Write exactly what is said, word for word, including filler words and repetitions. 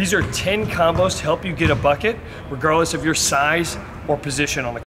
These are ten combos to help you get a bucket, regardless of your size or position on the